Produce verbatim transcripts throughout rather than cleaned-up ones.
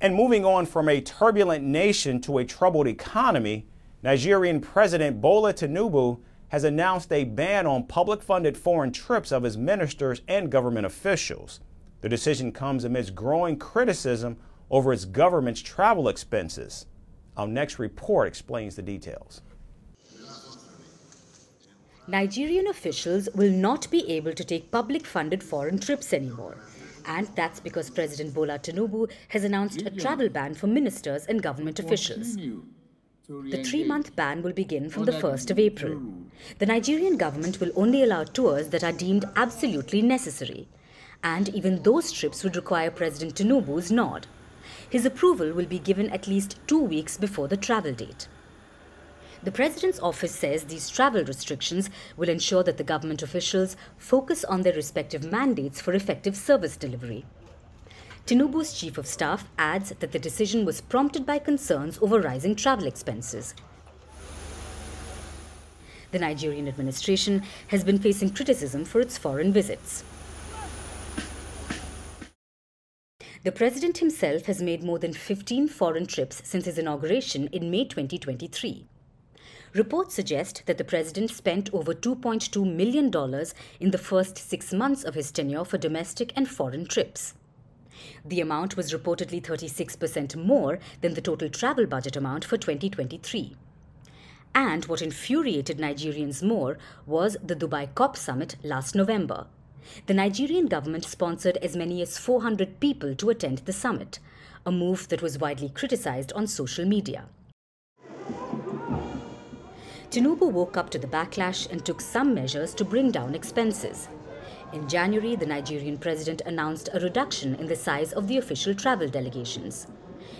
And moving on from a turbulent nation to a troubled economy, Nigerian President Bola Tinubu has announced a ban on public-funded foreign trips of his ministers and government officials. The decision comes amidst growing criticism over its government's travel expenses. Our next report explains the details. Nigerian officials will not be able to take public-funded foreign trips anymore. And that's because President Bola Tinubu has announced a travel ban for ministers and government officials. The three-month ban will begin from the first of April. The Nigerian government will only allow tours that are deemed absolutely necessary. And even those trips would require President Tinubu's nod. His approval will be given at least two weeks before the travel date. The President's office says these travel restrictions will ensure that the government officials focus on their respective mandates for effective service delivery. Tinubu's chief of staff adds that the decision was prompted by concerns over rising travel expenses. The Nigerian administration has been facing criticism for its foreign visits. The President himself has made more than fifteen foreign trips since his inauguration in May twenty twenty-three. Reports suggest that the President spent over two point two million dollars in the first six months of his tenure for domestic and foreign trips. The amount was reportedly thirty-six percent more than the total travel budget amount for twenty twenty-three. And what infuriated Nigerians more was the Dubai COP summit last November. The Nigerian government sponsored as many as four hundred people to attend the summit, a move that was widely criticized on social media. Tinubu woke up to the backlash and took some measures to bring down expenses. In January, the Nigerian president announced a reduction in the size of the official travel delegations.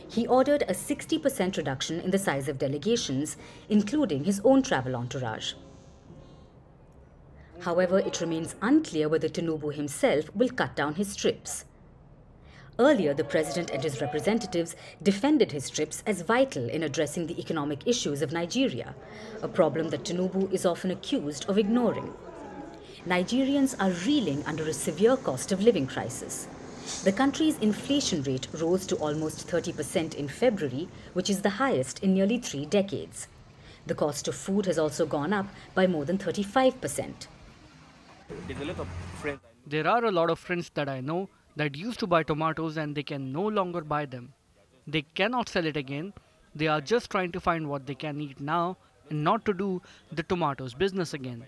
He ordered a sixty percent reduction in the size of delegations, including his own travel entourage. However, it remains unclear whether Tinubu himself will cut down his trips. Earlier, the president and his representatives defended his trips as vital in addressing the economic issues of Nigeria, a problem that Tinubu is often accused of ignoring. Nigerians are reeling under a severe cost of living crisis. The country's inflation rate rose to almost thirty percent in February, which is the highest in nearly three decades. The cost of food has also gone up by more than thirty-five percent. There are a lot of friends that I know that used to buy tomatoes and they can no longer buy them. They cannot sell it again. They are just trying to find what they can eat now and not to do the tomatoes business again.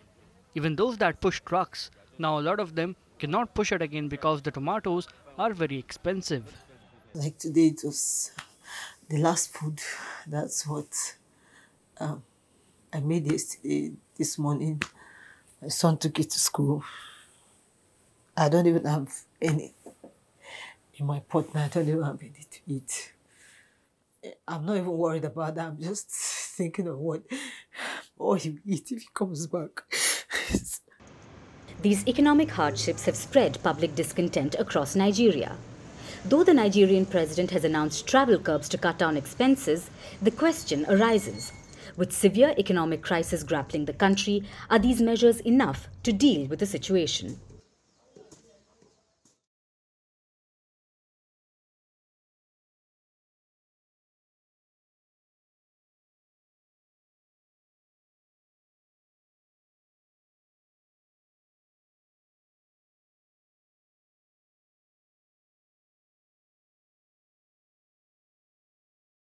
Even those that push trucks, now a lot of them cannot push it again because the tomatoes are very expensive. Like today, it was the last food. That's what um, I made yesterday, this morning. My son took it to school. I don't even have any. In my pot now, I don't even have any to eat. I'm not even worried about that. I'm just thinking of what all he'll eat if he comes back. These economic hardships have spread public discontent across Nigeria. Though the Nigerian president has announced travel curbs to cut down expenses, the question arises. With severe economic crisis grappling the country, are these measures enough to deal with the situation?